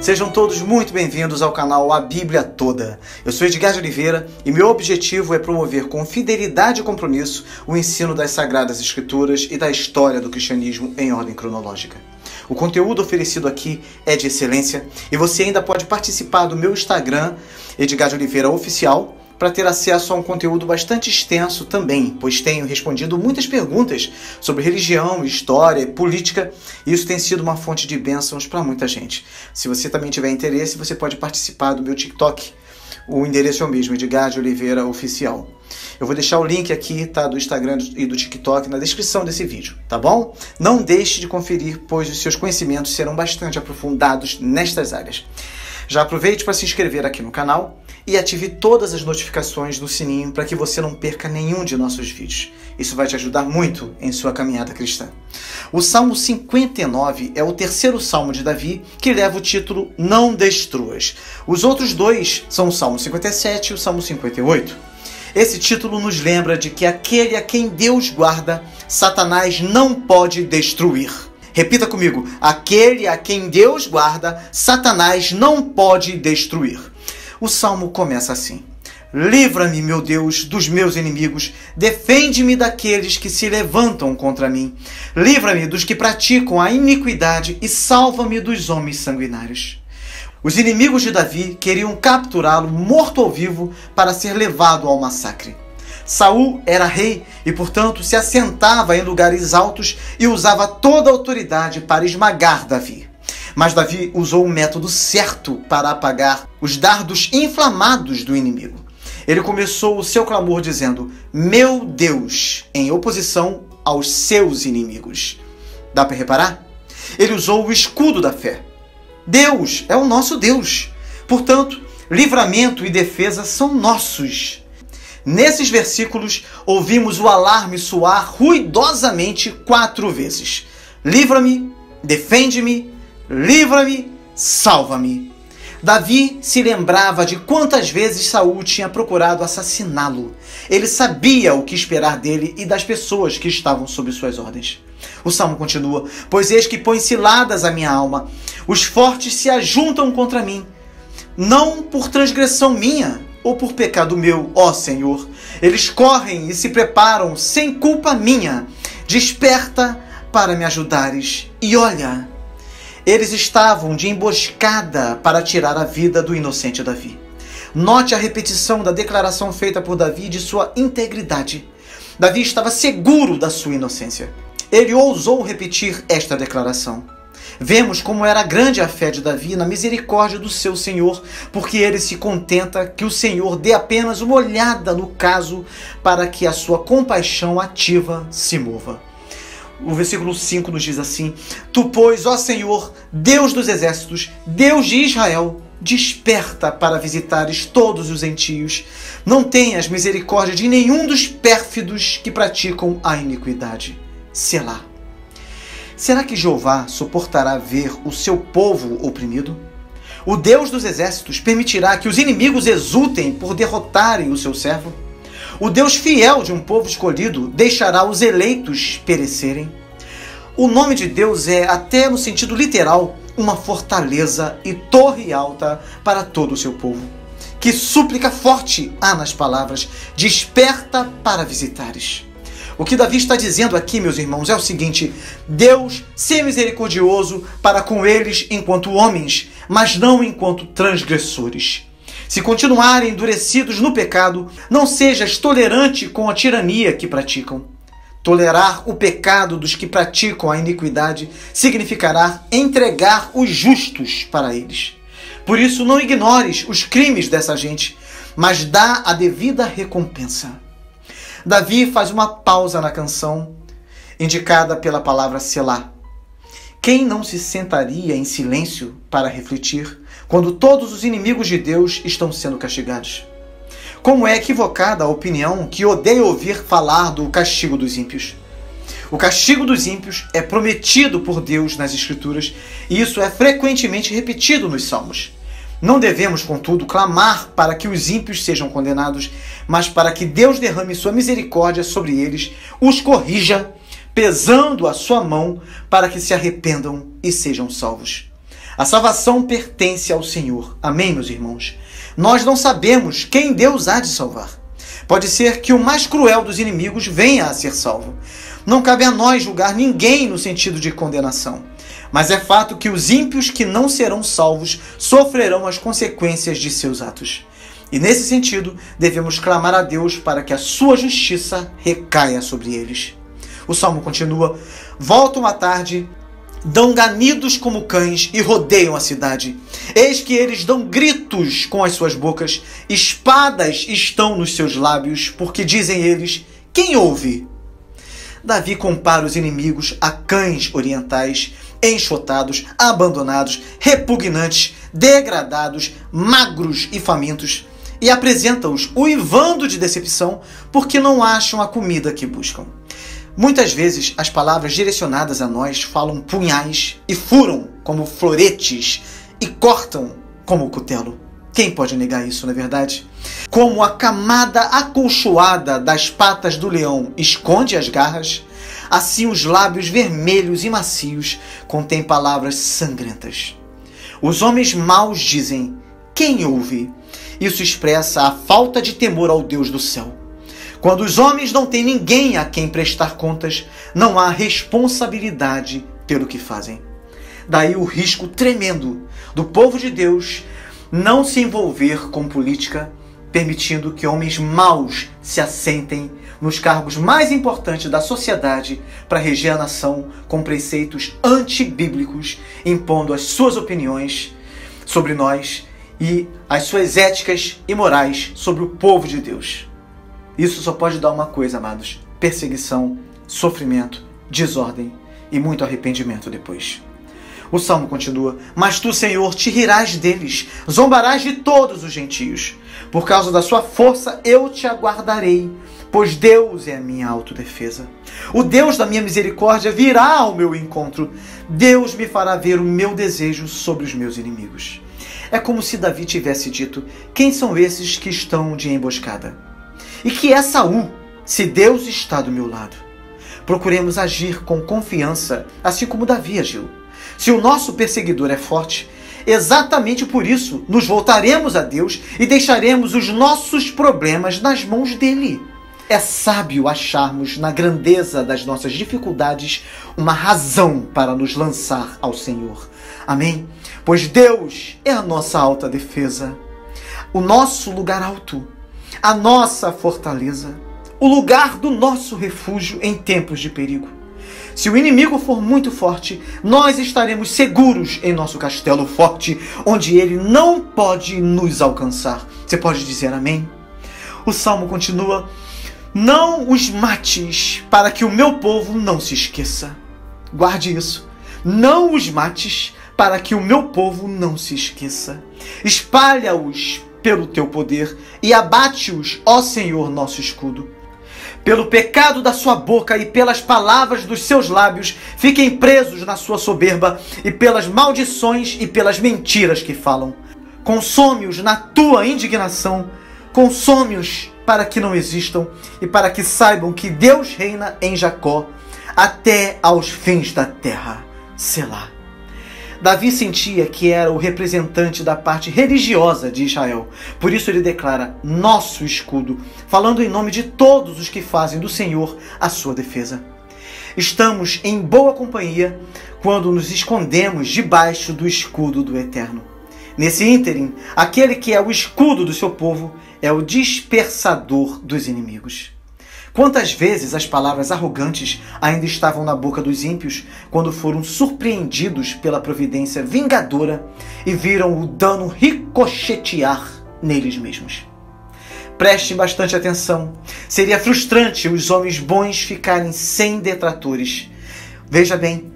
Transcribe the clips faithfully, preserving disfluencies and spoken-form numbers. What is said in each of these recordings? Sejam todos muito bem-vindos ao canal A Bíblia Toda. Eu sou Edgar de Oliveira e meu objetivo é promover com fidelidade e compromisso o ensino das Sagradas Escrituras e da história do cristianismo em ordem cronológica. O conteúdo oferecido aqui é de excelência e você ainda pode participar do meu Instagram, Edgar de Oliveira Oficial, para ter acesso a um conteúdo bastante extenso também, pois tenho respondido muitas perguntas sobre religião, história, política, e isso tem sido uma fonte de bênçãos para muita gente. Se você também tiver interesse, você pode participar do meu TikTok, o endereço é o mesmo, Edgar de Oliveira Oficial. Eu vou deixar o link aqui, tá, do Instagram e do TikTok na descrição desse vídeo, tá bom? Não deixe de conferir, pois os seus conhecimentos serão bastante aprofundados nestas áreas. Já aproveite para se inscrever aqui no canal e ative todas as notificações no sininho para que você não perca nenhum de nossos vídeos. Isso vai te ajudar muito em sua caminhada cristã. O Salmo cinquenta e nove é o terceiro Salmo de Davi, que leva o título Não Destruas. Os outros dois são o Salmo cinquenta e sete e o Salmo cinquenta e oito. Esse título nos lembra de que aquele a quem Deus guarda, Satanás não pode destruir. Repita comigo, aquele a quem Deus guarda, Satanás não pode destruir. O salmo começa assim: livra-me, meu Deus, dos meus inimigos, defende-me daqueles que se levantam contra mim, livra-me dos que praticam a iniquidade e salva-me dos homens sanguinários. Os inimigos de Davi queriam capturá-lo morto ou vivo para ser levado ao massacre. Saul era rei e, portanto, se assentava em lugares altos e usava toda a autoridade para esmagar Davi. Mas Davi usou o método certo para apagar os dardos inflamados do inimigo. Ele começou o seu clamor dizendo, meu Deus, em oposição aos seus inimigos. Dá para reparar? Ele usou o escudo da fé. Deus é o nosso Deus. Portanto, livramento e defesa são nossos. Nesses versículos, ouvimos o alarme soar ruidosamente quatro vezes. Livra-me, defende-me, livra-me, salva-me. Davi se lembrava de quantas vezes Saul tinha procurado assassiná-lo. Ele sabia o que esperar dele e das pessoas que estavam sob suas ordens. O salmo continua, pois eis que põe ciladas a minha alma. Os fortes se ajuntam contra mim, não por transgressão minha, ou por pecado meu, ó Senhor. Eles correm e se preparam sem culpa minha. Desperta para me ajudares. E olha, eles estavam de emboscada para tirar a vida do inocente Davi. Note a repetição da declaração feita por Davi de sua integridade. Davi estava seguro da sua inocência. Ele ousou repetir esta declaração. Vemos como era grande a fé de Davi na misericórdia do seu Senhor, porque ele se contenta que o Senhor dê apenas uma olhada no caso para que a sua compaixão ativa se mova. O versículo cinco nos diz assim, tu, pois, ó Senhor, Deus dos exércitos, Deus de Israel, desperta para visitares todos os gentios. Não tenhas misericórdia de nenhum dos pérfidos que praticam a iniquidade. Selá. Será que Jeová suportará ver o seu povo oprimido? O Deus dos exércitos permitirá que os inimigos exultem por derrotarem o seu servo? O Deus fiel de um povo escolhido deixará os eleitos perecerem? O nome de Deus é, até no sentido literal, uma fortaleza e torre alta para todo o seu povo. Que súplica forte há nas palavras, desperta para visitares. O que Davi está dizendo aqui, meus irmãos, é o seguinte: Deus, ser misericordioso para com eles enquanto homens, mas não enquanto transgressores. Se continuarem endurecidos no pecado, não sejas tolerante com a tirania que praticam. Tolerar o pecado dos que praticam a iniquidade significará entregar os justos para eles. Por isso, não ignores os crimes dessa gente, mas dá a devida recompensa. Davi faz uma pausa na canção, indicada pela palavra Selá. Quem não se sentaria em silêncio para refletir, quando todos os inimigos de Deus estão sendo castigados? Como é equivocada a opinião que odeia ouvir falar do castigo dos ímpios? O castigo dos ímpios é prometido por Deus nas Escrituras, e isso é frequentemente repetido nos Salmos. Não devemos, contudo, clamar para que os ímpios sejam condenados, mas para que Deus derrame sua misericórdia sobre eles, os corrija, pesando a sua mão para que se arrependam e sejam salvos. A salvação pertence ao Senhor. Amém, meus irmãos? Nós não sabemos quem Deus há de salvar. Pode ser que o mais cruel dos inimigos venha a ser salvo. Não cabe a nós julgar ninguém no sentido de condenação. Mas é fato que os ímpios que não serão salvos sofrerão as consequências de seus atos. E nesse sentido, devemos clamar a Deus para que a sua justiça recaia sobre eles. O salmo continua: voltam à tarde, dão ganidos como cães e rodeiam a cidade. Eis que eles dão gritos com as suas bocas, espadas estão nos seus lábios, porque dizem eles: quem ouve? Davi compara os inimigos a cães orientais, enxotados, abandonados, repugnantes, degradados, magros e famintos, e apresenta-os uivando de decepção, porque não acham a comida que buscam. Muitas vezes as palavras direcionadas a nós falam punhais e furam como floretes e cortam como cutelo. Quem pode negar isso, não é verdade? Como a camada acolchoada das patas do leão esconde as garras, assim os lábios vermelhos e macios contêm palavras sangrentas. Os homens maus dizem: quem ouve? Isso expressa a falta de temor ao Deus do céu. Quando os homens não têm ninguém a quem prestar contas, não há responsabilidade pelo que fazem. Daí o risco tremendo do povo de Deus não se envolver com política, permitindo que homens maus se assentem nos cargos mais importantes da sociedade para reger a nação com preceitos antibíblicos, impondo as suas opiniões sobre nós e as suas éticas e morais sobre o povo de Deus. Isso só pode dar uma coisa, amados: perseguição, sofrimento, desordem e muito arrependimento depois. O salmo continua: mas tu, Senhor, te rirás deles, zombarás de todos os gentios. Por causa da sua força eu te aguardarei, pois Deus é a minha autodefesa. O Deus da minha misericórdia virá ao meu encontro. Deus me fará ver o meu desejo sobre os meus inimigos. É como se Davi tivesse dito: quem são esses que estão de emboscada? E que é Saul, se Deus está do meu lado? Procuremos agir com confiança, assim como Davi agiu. Se o nosso perseguidor é forte, exatamente por isso nos voltaremos a Deus e deixaremos os nossos problemas nas mãos dele. É sábio acharmos na grandeza das nossas dificuldades uma razão para nos lançar ao Senhor. Amém? Pois Deus é a nossa alta defesa, o nosso lugar alto, a nossa fortaleza, o lugar do nosso refúgio em tempos de perigo. Se o inimigo for muito forte, nós estaremos seguros em nosso castelo forte, onde ele não pode nos alcançar. Você pode dizer amém? O salmo continua: não os mates, para que o meu povo não se esqueça. Guarde isso. Não os mates, para que o meu povo não se esqueça. Espalha-os pelo teu poder e abate-os, ó Senhor, nosso escudo. Pelo pecado da sua boca e pelas palavras dos seus lábios, fiquem presos na sua soberba e pelas maldições e pelas mentiras que falam. Consome-os na tua indignação, consome-os para que não existam e para que saibam que Deus reina em Jacó até aos fins da terra. Selá. Davi sentia que era o representante da parte religiosa de Israel. Por isso ele declara: nosso escudo, falando em nome de todos os que fazem do Senhor a sua defesa. Estamos em boa companhia quando nos escondemos debaixo do escudo do Eterno. Nesse ínterim, aquele que é o escudo do seu povo é o dispersador dos inimigos. Quantas vezes as palavras arrogantes ainda estavam na boca dos ímpios quando foram surpreendidos pela providência vingadora e viram o dano ricochetear neles mesmos. Preste bastante atenção. Seria frustrante os homens bons ficarem sem detratores. Veja bem,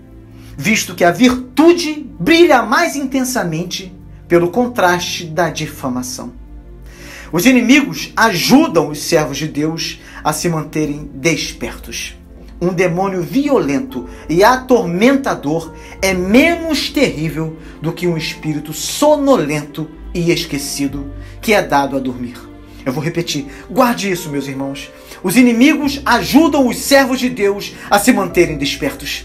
visto que a virtude brilha mais intensamente pelo contraste da difamação. Os inimigos ajudam os servos de Deus a se manterem despertos. Um demônio violento e atormentador é menos terrível do que um espírito sonolento e esquecido que é dado a dormir. Eu vou repetir, guarde isso, meus irmãos. Os inimigos ajudam os servos de Deus a se manterem despertos.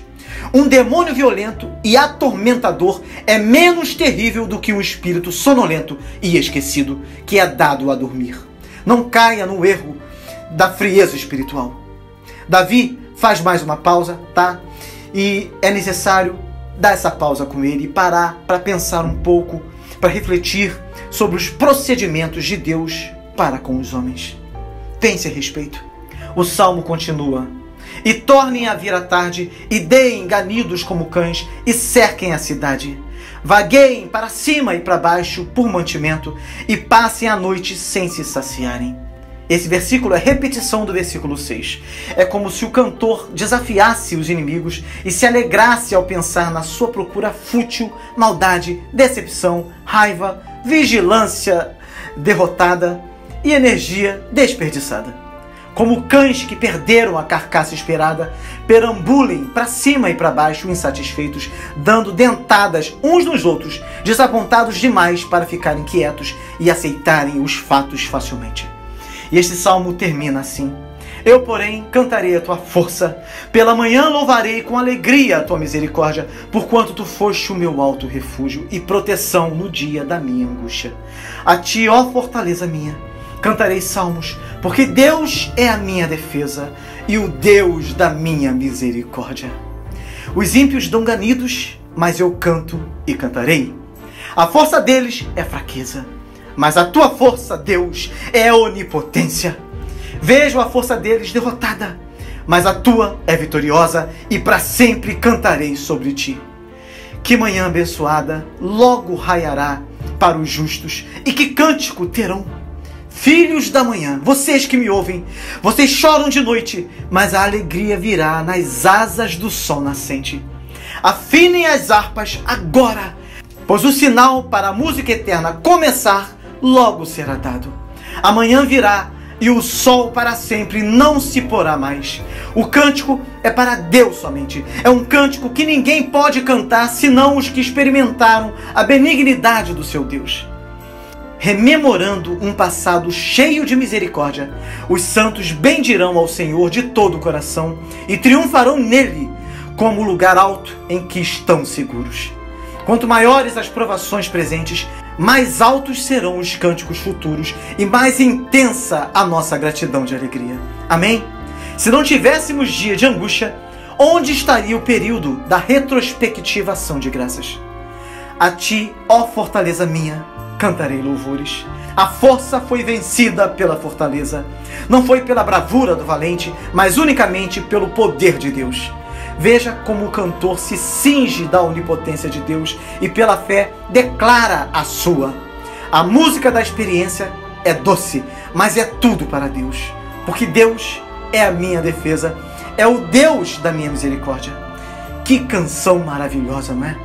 Um demônio violento e atormentador é menos terrível do que um espírito sonolento e esquecido que é dado a dormir. Não caia no erro da frieza espiritual. Davi faz mais uma pausa, tá? E é necessário dar essa pausa com ele e parar para pensar um pouco, para refletir sobre os procedimentos de Deus para com os homens. Pense a respeito. O salmo continua. E tornem a vir a tarde, e deem ganidos como cães, e cerquem a cidade. Vagueiem para cima e para baixo por mantimento, e passem a noite sem se saciarem. Esse versículo é repetição do versículo seis. É como se o cantor desafiasse os inimigos e se alegrasse ao pensar na sua procura fútil, maldade, decepção, raiva, vigilância derrotada e energia desperdiçada. Como cães que perderam a carcaça esperada, perambulem para cima e para baixo insatisfeitos, dando dentadas uns nos outros, desapontados demais para ficarem quietos e aceitarem os fatos facilmente. E este salmo termina assim. Eu, porém, cantarei a tua força. Pela manhã louvarei com alegria a tua misericórdia, porquanto tu foste o meu alto refúgio e proteção no dia da minha angústia. A ti, ó fortaleza minha, cantarei salmos, porque Deus é a minha defesa e o Deus da minha misericórdia. Os ímpios dão ganidos, mas eu canto e cantarei. A força deles é fraqueza. Mas a tua força, Deus, é onipotência. Vejo a força deles derrotada, mas a tua é vitoriosa e para sempre cantarei sobre ti. Que manhã abençoada logo raiará para os justos e que cântico terão. Filhos da manhã, vocês que me ouvem, vocês choram de noite, mas a alegria virá nas asas do sol nascente. Afinem as harpas agora, pois o sinal para a música eterna começar logo será dado. Amanhã virá e o sol para sempre não se porá mais. O cântico é para Deus somente. É um cântico que ninguém pode cantar senão os que experimentaram a benignidade do seu Deus. Rememorando um passado cheio de misericórdia, os santos bendirão ao Senhor de todo o coração e triunfarão nele como lugar alto em que estão seguros. Quanto maiores as provações presentes, mais altos serão os cânticos futuros e mais intensa a nossa gratidão de alegria. Amém? Se não tivéssemos dia de angústia, onde estaria o período da retrospectiva ação de graças? A ti, ó fortaleza minha, cantarei louvores. A força foi vencida pela fortaleza. Não foi pela bravura do valente, mas unicamente pelo poder de Deus. Veja como o cantor se cinge da onipotência de Deus e pela fé declara a sua. A música da experiência é doce, mas é tudo para Deus. Porque Deus é a minha defesa, é o Deus da minha misericórdia. Que canção maravilhosa, não é?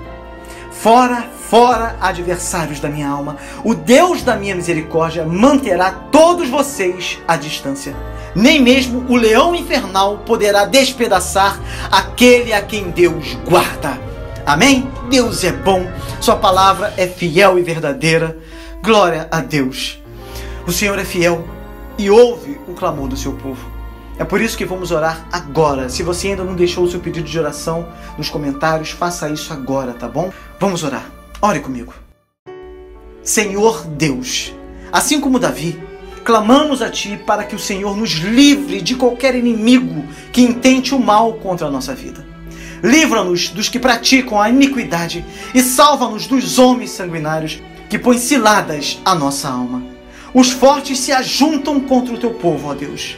Fora, fora, adversários da minha alma, o Deus da minha misericórdia manterá todos vocês à distância. Nem mesmo o leão infernal poderá despedaçar aquele a quem Deus guarda. Amém? Deus é bom, sua palavra é fiel e verdadeira. Glória a Deus. O Senhor é fiel e ouve o clamor do seu povo. É por isso que vamos orar agora. Se você ainda não deixou o seu pedido de oração nos comentários, faça isso agora, tá bom? Vamos orar. Ore comigo. Senhor Deus, assim como Davi, clamamos a Ti para que o Senhor nos livre de qualquer inimigo que intente o mal contra a nossa vida. Livra-nos dos que praticam a iniquidade e salva-nos dos homens sanguinários que põem ciladas à nossa alma. Os fortes se ajuntam contra o Teu povo, ó Deus.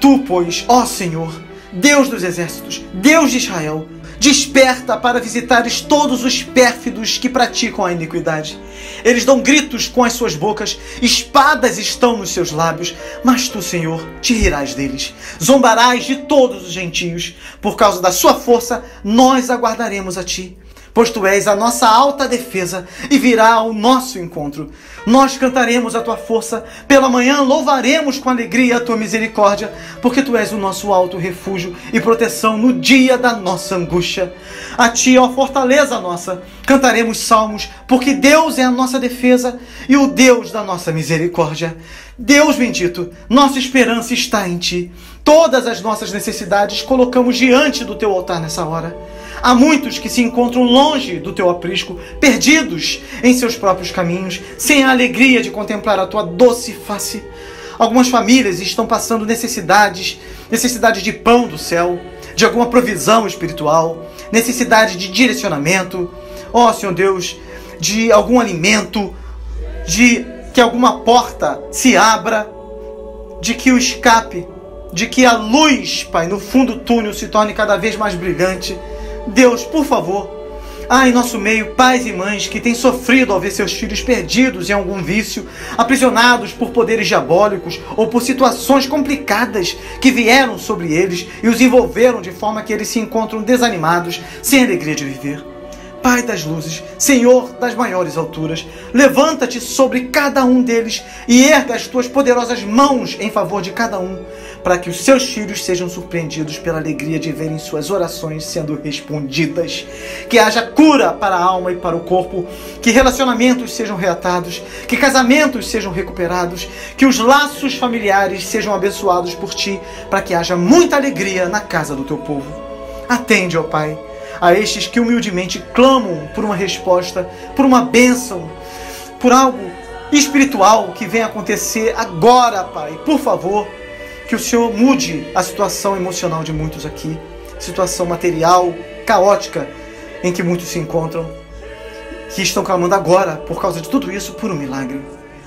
Tu, pois, ó Senhor, Deus dos exércitos, Deus de Israel, desperta para visitares todos os pérfidos que praticam a iniquidade. Eles dão gritos com as suas bocas, espadas estão nos seus lábios, mas tu, Senhor, te rirás deles. Zombarás de todos os gentios. Por causa da sua força, nós aguardaremos a ti, pois tu és a nossa alta defesa e virá ao nosso encontro. Nós cantaremos a tua força, pela manhã louvaremos com alegria a tua misericórdia, porque tu és o nosso alto refúgio e proteção no dia da nossa angústia. A ti, ó fortaleza nossa, cantaremos salmos, porque Deus é a nossa defesa e o Deus da nossa misericórdia. Deus bendito, nossa esperança está em ti. Todas as nossas necessidades colocamos diante do teu altar nessa hora. Há muitos que se encontram longe do teu aprisco, perdidos em seus próprios caminhos, sem a alegria de contemplar a tua doce face. Algumas famílias estão passando necessidades, necessidade de pão do céu, de alguma provisão espiritual, necessidade de direcionamento, ó Senhor Deus, de algum alimento, de que alguma porta se abra, de que o escape, de que a luz, Pai, no fundo do túnel se torne cada vez mais brilhante. Deus, por favor, há em nosso meio pais e mães que têm sofrido ao ver seus filhos perdidos em algum vício, aprisionados por poderes diabólicos ou por situações complicadas que vieram sobre eles e os envolveram de forma que eles se encontram desanimados, sem alegria de viver. Pai das luzes, Senhor das maiores alturas, levanta-te sobre cada um deles e erga as tuas poderosas mãos em favor de cada um, para que os seus filhos sejam surpreendidos pela alegria de verem suas orações sendo respondidas. Que haja cura para a alma e para o corpo, que relacionamentos sejam reatados, que casamentos sejam recuperados, que os laços familiares sejam abençoados por ti, para que haja muita alegria na casa do teu povo. Atende, ó Pai, a estes que humildemente clamam por uma resposta, por uma bênção, por algo espiritual que venha acontecer agora, Pai. Por favor, que o Senhor mude a situação emocional de muitos aqui, situação material, caótica, em que muitos se encontram, que estão clamando agora, por causa de tudo isso, por um milagre.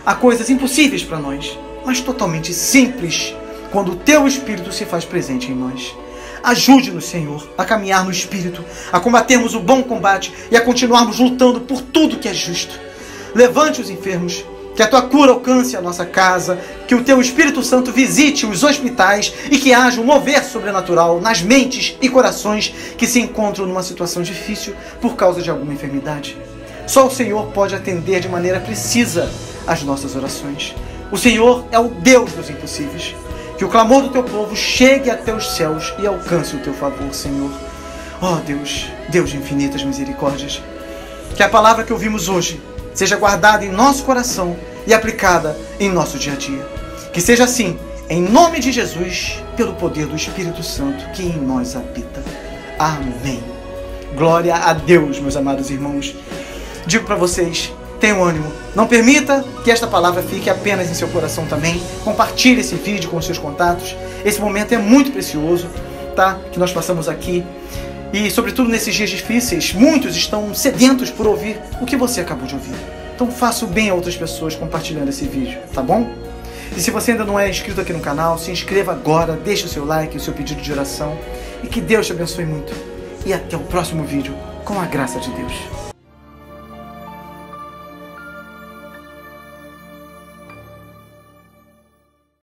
Há coisas impossíveis para nós, mas totalmente simples, quando o Teu Espírito se faz presente em nós. Ajude-nos, Senhor, a caminhar no Espírito, a combatermos o bom combate e a continuarmos lutando por tudo que é justo. Levante os enfermos, que a Tua cura alcance a nossa casa, que o Teu Espírito Santo visite os hospitais e que haja um mover sobrenatural nas mentes e corações que se encontram numa situação difícil por causa de alguma enfermidade. Só o Senhor pode atender de maneira precisa às nossas orações. O Senhor é o Deus dos impossíveis. Que o clamor do teu povo chegue até os céus e alcance o teu favor, Senhor. Ó Deus, Deus de infinitas misericórdias, que a palavra que ouvimos hoje seja guardada em nosso coração e aplicada em nosso dia a dia. Que seja assim, em nome de Jesus, pelo poder do Espírito Santo que em nós habita. Amém. Glória a Deus, meus amados irmãos. Digo para vocês, tenham ânimo. Não permita que esta palavra fique apenas em seu coração também. Compartilhe esse vídeo com os seus contatos. Esse momento é muito precioso, tá? Que nós passamos aqui. E, sobretudo, nesses dias difíceis, muitos estão sedentos por ouvir o que você acabou de ouvir. Então, faça o bem a outras pessoas compartilhando esse vídeo, tá bom? E se você ainda não é inscrito aqui no canal, se inscreva agora, deixe o seu like, o seu pedido de oração. E que Deus te abençoe muito. E até o próximo vídeo, com a graça de Deus.